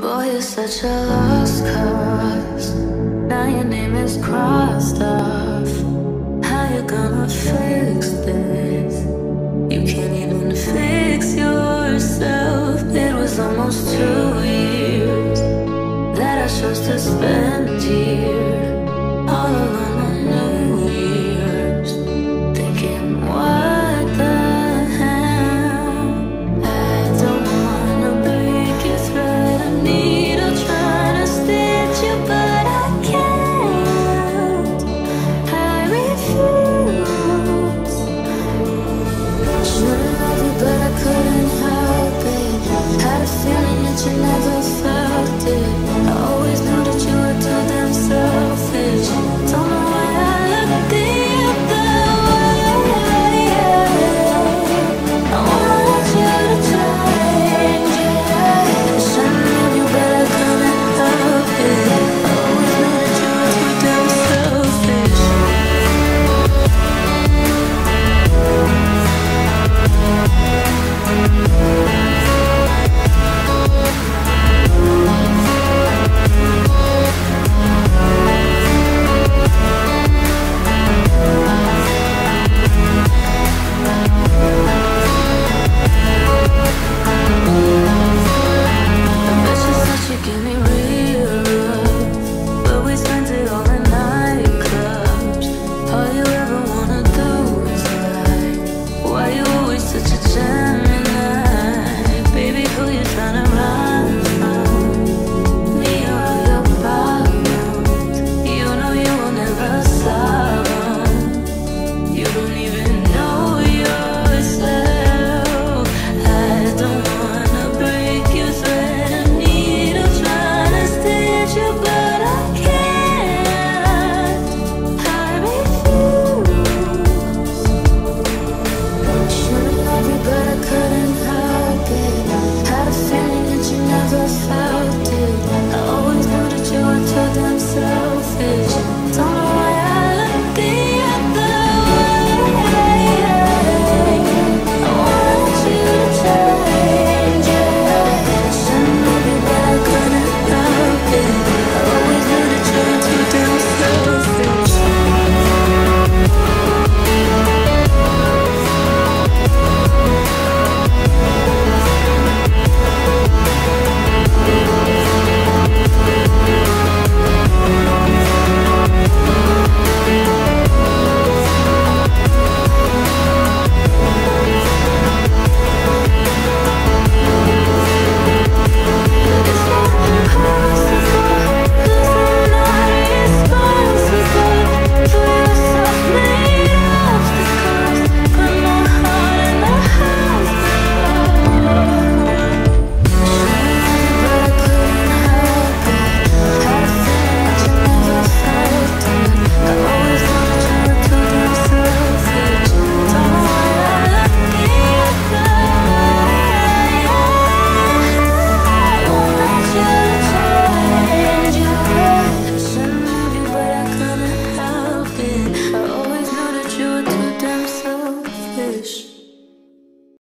Boy, you're such a lost cause. Now your name is crossed off. How you gonna fix this? You can't even fix yourself.